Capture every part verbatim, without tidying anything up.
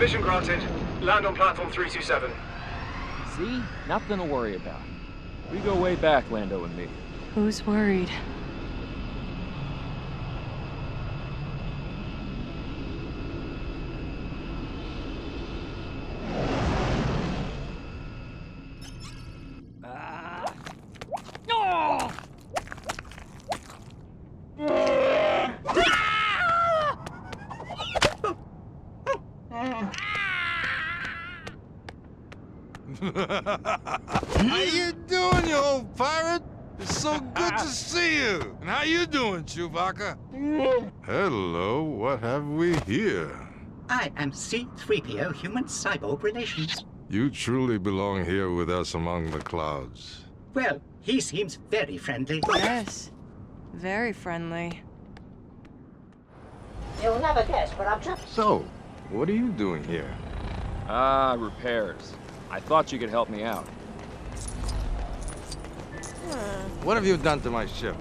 Permission granted. Land on platform three two seven. See? Nothing to worry about. We go way back, Lando and me. Who's worried? How you doing, you old pirate? It's so good to see you. And how you doing, Chewbacca? Hello, what have we here? I am C three P O, human cyborg relations. You truly belong here with us among the clouds. Well, he seems very friendly. Yes, very friendly. You'll never guess what I'm just... So, what are you doing here? Ah, repairs. I thought you could help me out. What have you done to my ship?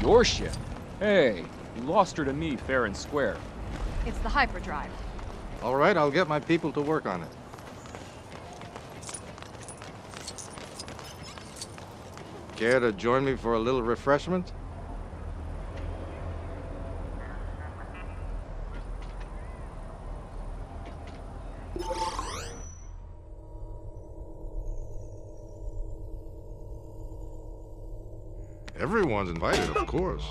Your ship? Hey, you lost her to me fair and square. It's the hyperdrive. All right, I'll get my people to work on it. Care to join me for a little refreshment? Everyone's invited, of course.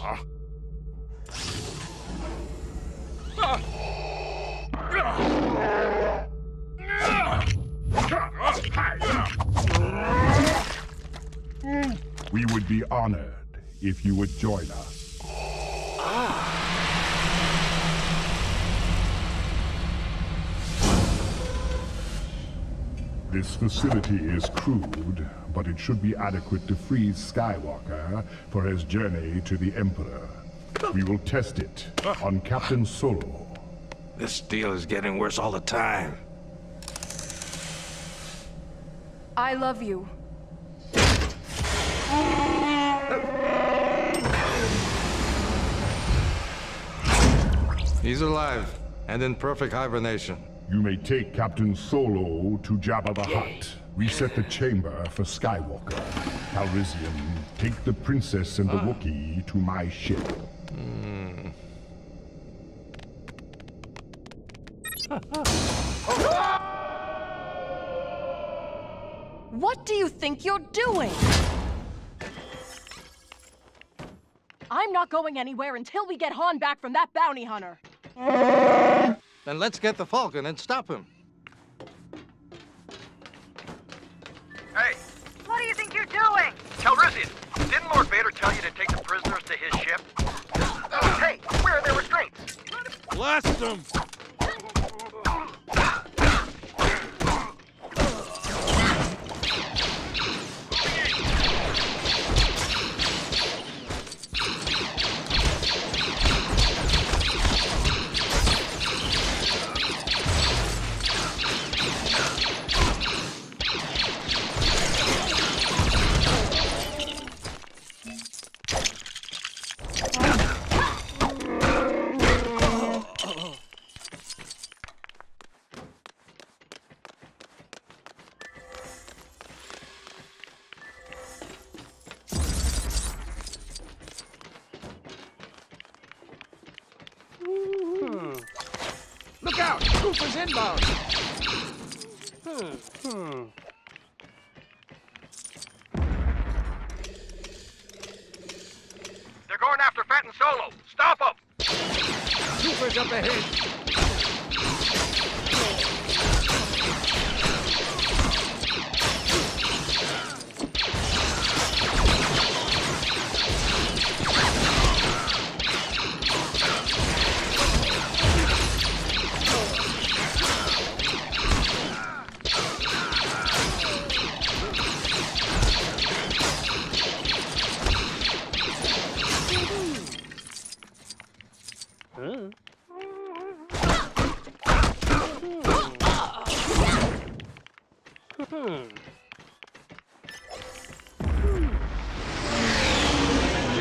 We would be honored if you would join us. Ah. This facility is crude, but it should be adequate to freeze Skywalker for his journey to the Emperor. We will test it on Captain Solo. This deal is getting worse all the time. I love you. He's alive and in perfect hibernation. You may take Captain Solo to Jabba the Hutt. Reset the chamber for Skywalker. Calrissian, take the princess and the ah. Wookiee to my ship. Mm. What do you think you're doing? I'm not going anywhere until we get Han back from that bounty hunter. Then let's get the Falcon and stop him. Hey! What do you think you're doing? Calrissian, didn't Lord Vader tell you to take the prisoners to his ship? Uh, hey, where are their restraints? Blast them! Inbound. Hmm. Hmm. They're going after Fett and Solo. Stop them! Troopers up ahead.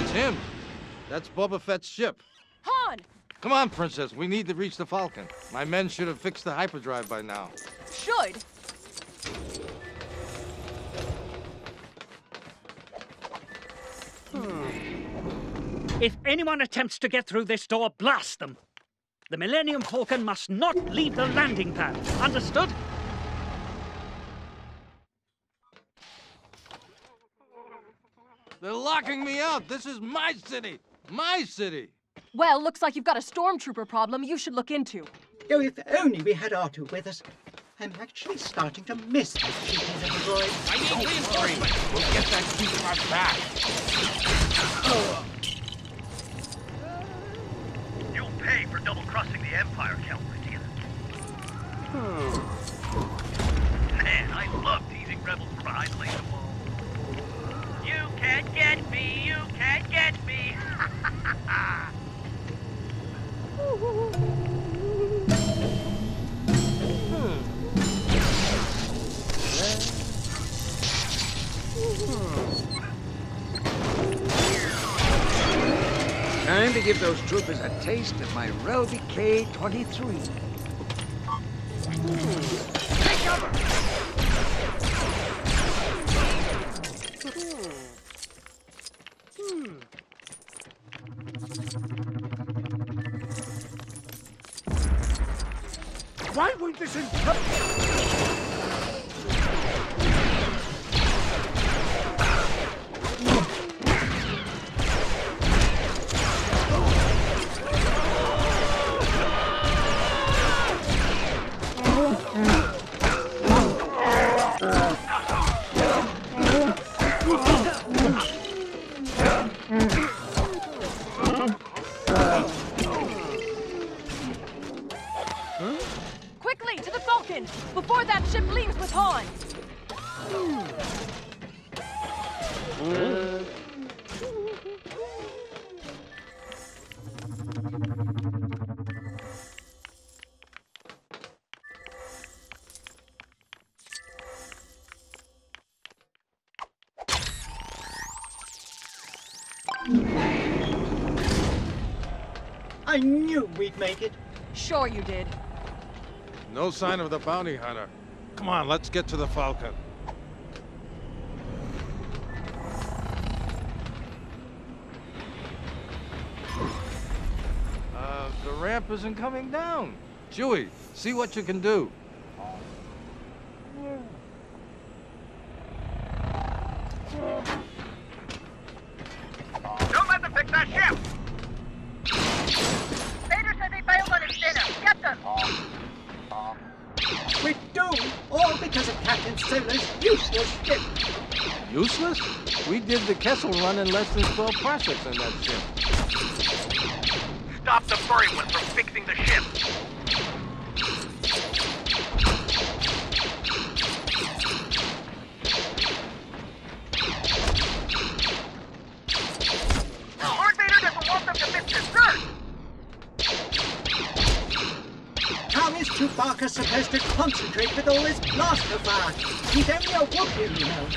It's him. That's Boba Fett's ship. Han, Come on, Princess. We need to reach the Falcon. My men should have fixed the hyperdrive by now. Should? Hmm. If anyone attempts to get through this door, blast them. The Millennium Falcon must not leave the landing pad. Understood? They're locking me out. This is my city. My city. Well, looks like you've got a stormtrooper problem you should look into. Oh, if only we had R two with us. I'm actually starting to miss this cheating little droid. I need reinforcements. Oh, we'll get that cheating back. Oh. Pay for double-crossing the Empire, Calrissian. Hmm. Man, I love teasing rebels from behind the wall. You can't get me! You can't get me! hmm. Time to give those troopers a taste of my Relby K twenty-three. Take cover! Hmm. Hmm. Why won't this encourage? I knew we'd make it. Sure you did. No sign of the bounty hunter. Come on, let's get to the Falcon. Uh, the ramp isn't coming down. Chewie, see what you can do. Did the Kessel Run in less than twelve parsecs on that ship. Stop the furry one from fixing the ship. Lord Vader doesn't want them to miss this dirt. How is Chewbacca supposed to concentrate with all his blaster fire? He's only a Wookiee, you know.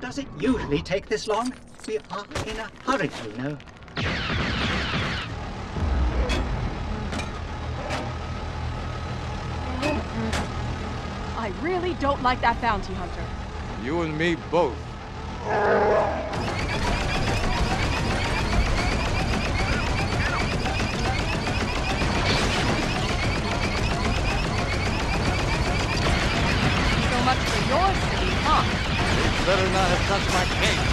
Does it usually take this long? We are in a hurry, you know. I really don't like that bounty hunter. You and me both. So much for your city, huh? You better not have touched my cake.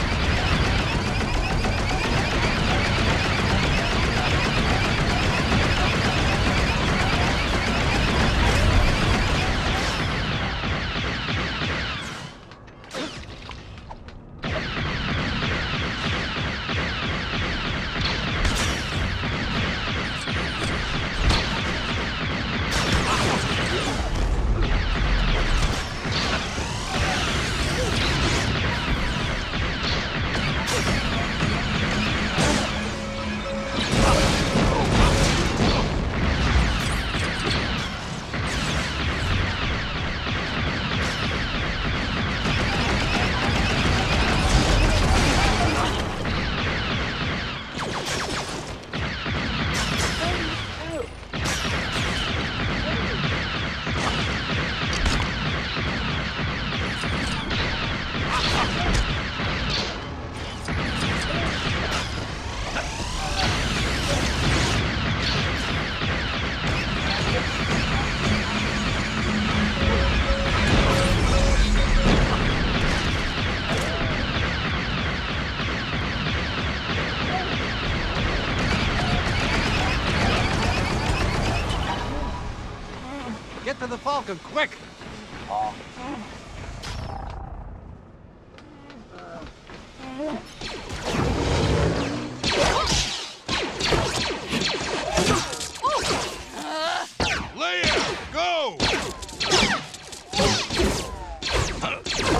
Falcon, quick! Oh. Leia, go!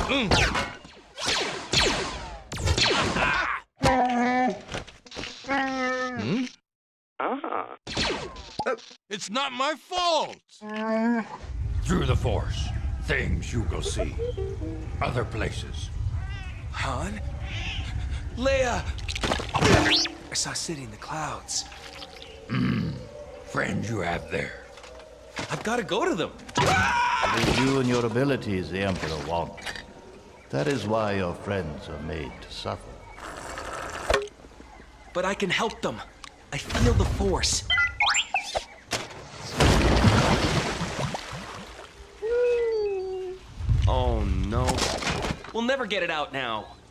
Hmm? Ah. It's not my fault! Through the Force, things you go see, other places. Han? Leia! I saw city in the clouds. Mmm, friends you have there. I've got to go to them. It is you and your abilities the Emperor wants. That is why your friends are made to suffer. But I can help them. I feel the Force. Oh, no. We'll never get it out now.